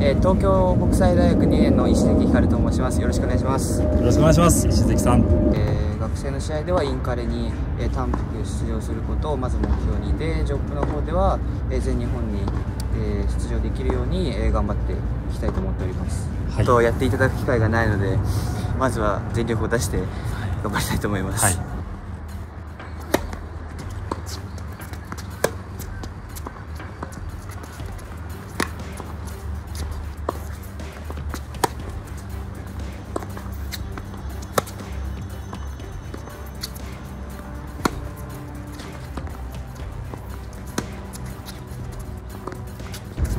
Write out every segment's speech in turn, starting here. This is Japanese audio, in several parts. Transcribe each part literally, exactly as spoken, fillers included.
えー、東京国際大学にねんの石関光と申します。よろしくお願いします。よろしくお願いします。石関さん、えー、学生の試合ではインカレに、えー、単服出場することをまず目標にで、ジョップの方では、えー、全日本に、えー、出場できるように、えー、頑張っていきたいと思っております。はい、とやっていただく機会がないので、まずは全力を出して頑張りたいと思います。はい、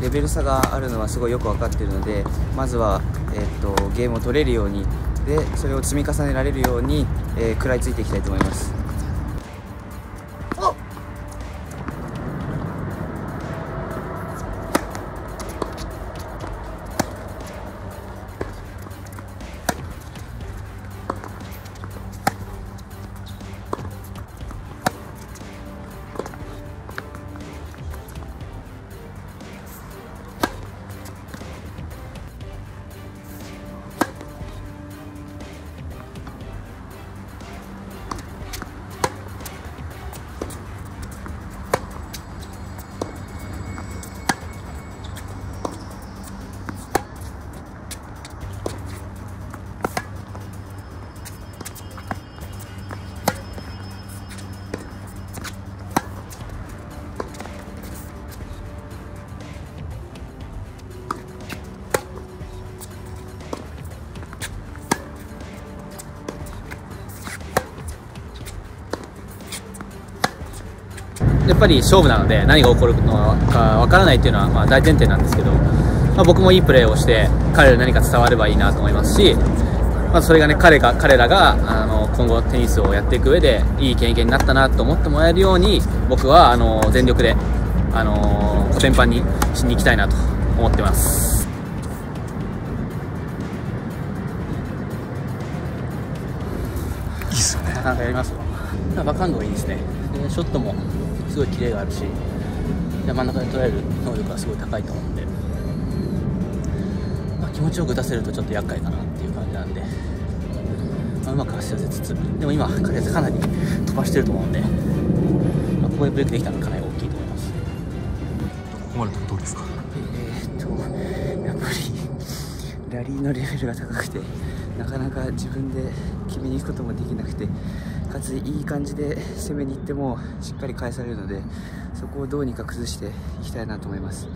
レベル差があるのはすごいよく分かっているので、まずは、えー、とゲームを取れるようにで、それを積み重ねられるように、えー、食らいついていきたいと思います。やっぱり勝負なので何が起こるのかわからないというのはまあ大前提なんですけど、まあ、僕もいいプレーをして彼らに何か伝わればいいなと思いますし、まあ、それがね、彼が彼らがあの今後テニスをやっていく上でいい経験になったなと思ってもらえるように、僕はあの全力であのコテンパンにしに行きたいなと思ってます。いいっすよね。なかなかやりますよ。バックハンドがいいですね。でショットもすごいキレがあるし、真ん中で捉える能力がすごい高いと思うんで、まあ、気持ちよく出せるとちょっと厄介かなっていう感じなんで、まあ、うまく走らせつつ、でも今彼らかなり飛ばしてると思うんで、まあ、ここでブレイクできたのがかなり大きいと思います。ここまでのどうですか？えっとやっぱりラリーのレベルが高くて、なかなか自分で決めに行くこともできなくて、かついい感じで攻めに行ってもしっかり返されるので、そこをどうにか崩していきたいなと思います。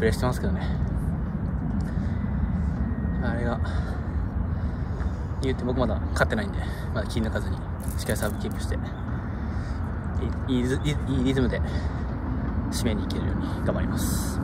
プレーしてますけどね、あれが言って僕まだ勝ってないんで、まだ気抜かずにしっかりサーブキープしてい い, い, い, い, いリズムで締めにいけるように頑張ります。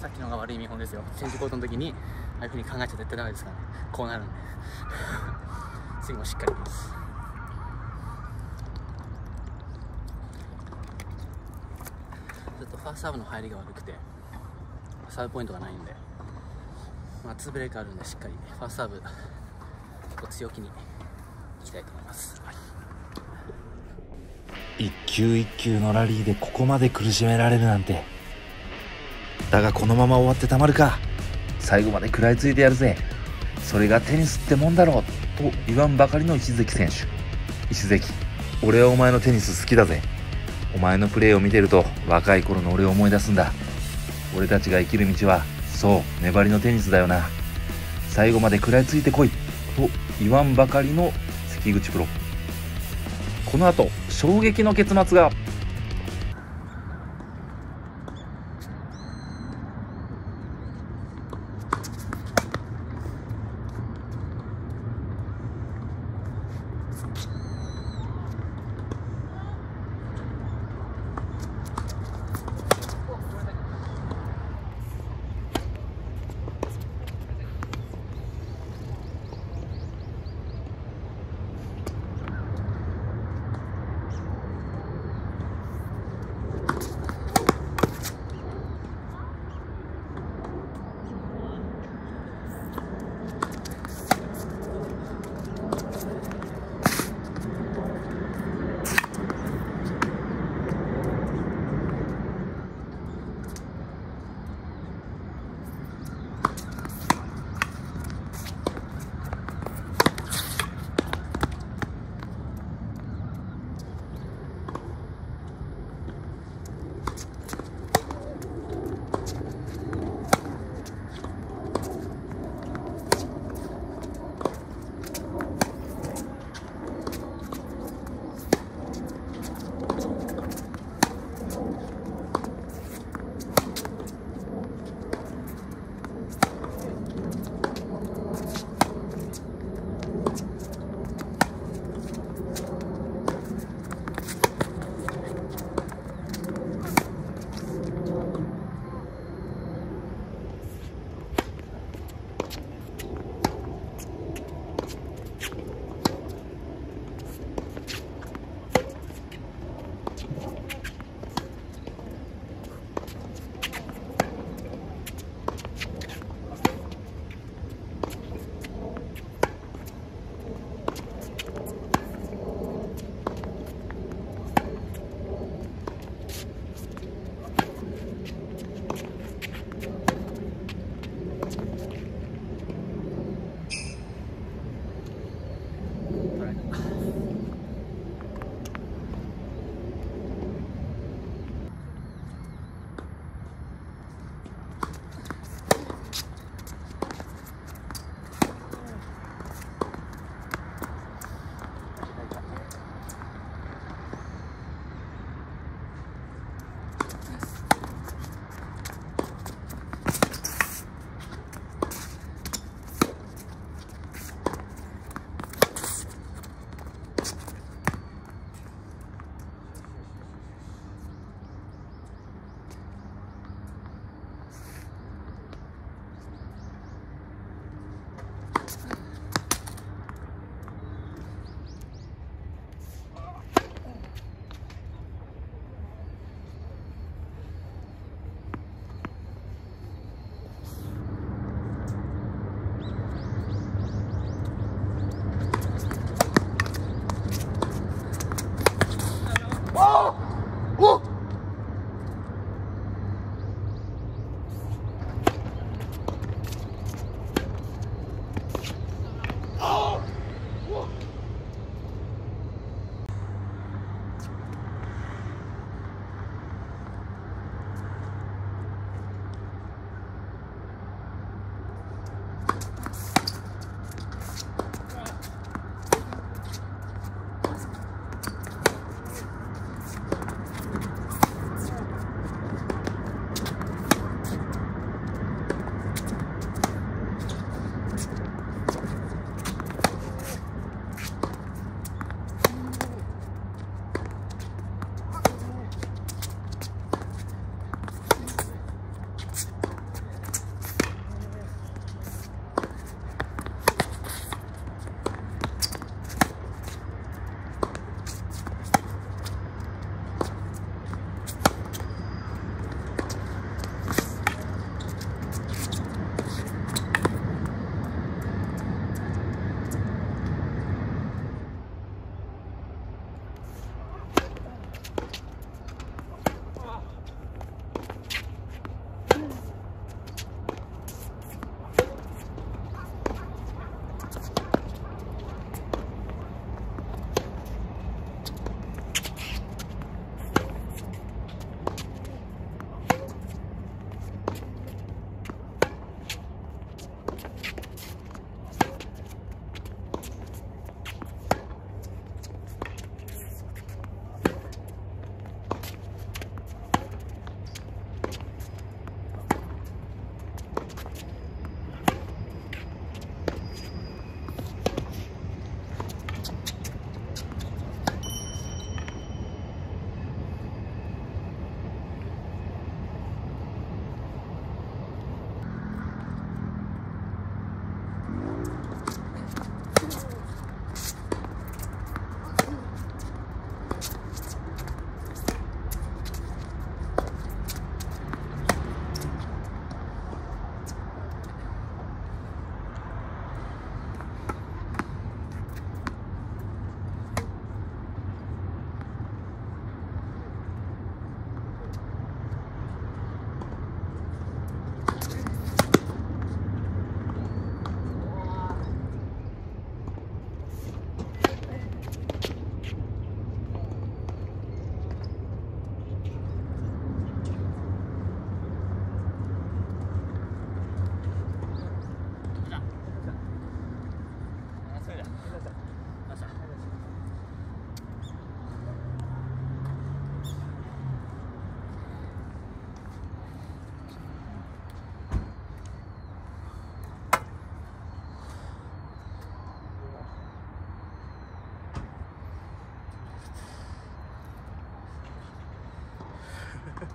さっきのが悪い見本ですよ。チェンジコートの時にああいう風に考えちゃ絶対ダメですからね。こうなるんで次もしっかりいきます。ちょっとファーストサーブの入りが悪くてサーブポイントがないんで、まあ、ツーブレイクあるんでしっかりファーストサーブ強気にいきたいと思います、はい。一球一球のラリーでここまで苦しめられるなんて。だがこのまま終わってたまるか。最後まで食らいついてやるぜ。それがテニスってもんだろうと言わんばかりの石関選手。石関、俺はお前のテニス好きだぜ。お前のプレーを見てると若い頃の俺を思い出すんだ。俺たちが生きる道はそう粘りのテニスだよな。最後まで食らいついてこいと言わんばかりの関口プロ。この後衝撃の結末が。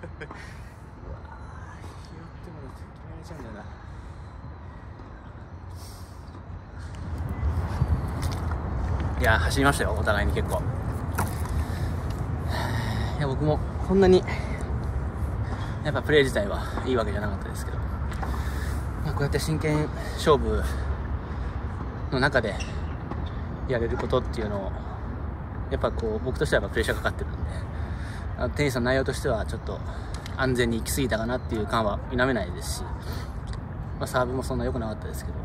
っても決められちゃうんだよな。いやー、走りましたよ、お互いに結構。いや、僕もこんなにやっぱプレー自体はいいわけじゃなかったですけど、まあ、こうやって真剣勝負の中でやれることっていうのをやっぱこう僕としてはやっぱプレッシャーかかってるんで、あのテニスの内容としてはちょっと安全に行き過ぎたかなっていう感は否めないですし、まあ、サーブもそんな良くなかったですけど、ま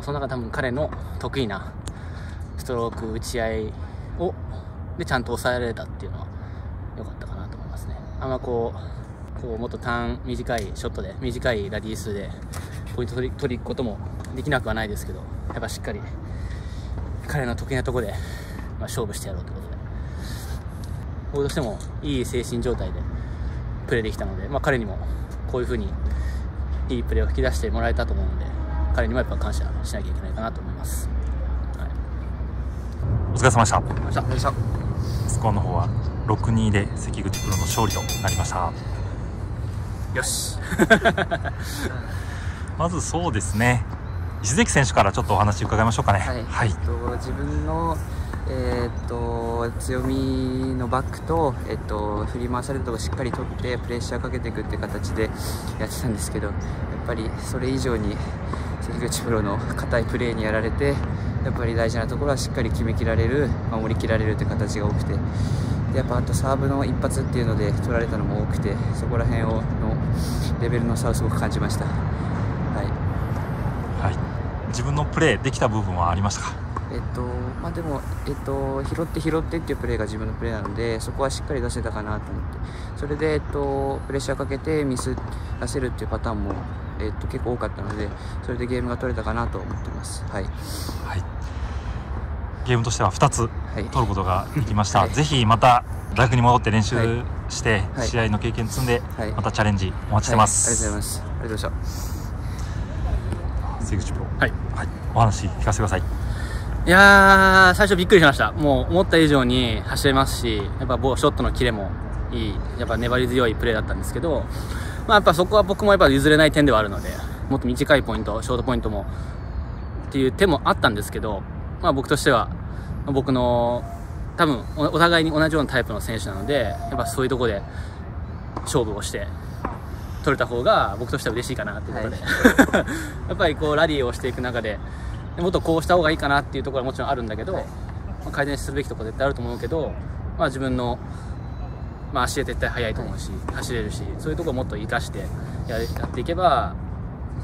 あ、その中で多分彼の得意なストローク打ち合いをでちゃんと抑えられたっていうのは良かったかなと思いますね。あんまこう、こうもっとターン短いショットで短いラリー数でポイント取り、取り行くこともできなくはないですけど、やっぱしっかり彼の得意なところで、まあ、勝負してやろうということで、僕としてもいい精神状態でプレーできたので、まあ、彼にもこういうふうにいいプレーを引き出してもらえたと思うので、彼にもやっぱ感謝しなきゃいけないかなと思います。はい、お疲れ様でした。でしたスコアの方は ろくたいに で関口プロの勝利となりました。よし。まずそうですね、石関選手からちょっとお話伺いましょうかね。はい。はい、自分のえっと強みのバックと、えっと、振り回されるところをしっかり取ってプレッシャーかけていくっていう形でやってたんですけど、やっぱりそれ以上に関口プロの堅いプレーにやられて、やっぱり大事なところはしっかり決めきられる、守りきられるって形が多くて、でやっぱあとサーブの一発っていうので取られたのも多くて、そこら辺をのレベルの差をすごく感じました。はい、はい、自分のプレーできた部分はありましたか？えっとまあ、でも、えっと、拾って拾ってっていうプレーが自分のプレーなので、そこはしっかり出せたかなと思って、それで、えっと、プレッシャーかけてミス出せるっていうパターンも、えっと、結構多かったので、それでゲームが取れたかなと思ってます。はい、はい、ゲームとしてはふたつ取ることができました、はい、ぜひまたラグに戻って練習して、はいはい、試合の経験積んで、はい、またチャレンジお待ちしてます、はいはい、ありがとうございます。関口プロ、はいはい、お話聞かせてください。いやー、最初びっくりしました。もう思った以上に走れますし、やっぱボールショットのキレもいい、やっぱ粘り強いプレーだったんですけど、まあ、やっぱそこは僕もやっぱ譲れない点ではあるので、もっと短いポイント、ショートポイントもっていう手もあったんですけど、まあ、僕としては僕の多分お互いに同じようなタイプの選手なので、やっぱそういうところで勝負をして取れた方が僕としては嬉しいかなということで、はい、やっぱりこうラリーをしていく中で、もっとこうした方がいいかなっていうところはもちろんあるんだけど、はい、まあ改善するべきところ絶対あると思うけど、まあ、自分の、まあ、足で絶対速いと思うし、はい、走れるし、そういうところをもっと生かしてやっていけば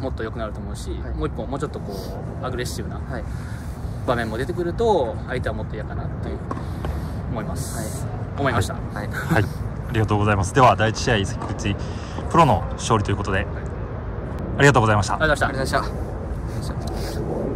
もっと良くなると思うし、はい、もう一本もうちょっとこうアグレッシブな場面も出てくると相手はもっと嫌かなっていう思います、はい、思いました。はい、はい、ありがとうございます。ではだいいち試合関口プロの勝利ということで、はい、ありがとうございました。ありがとうございました。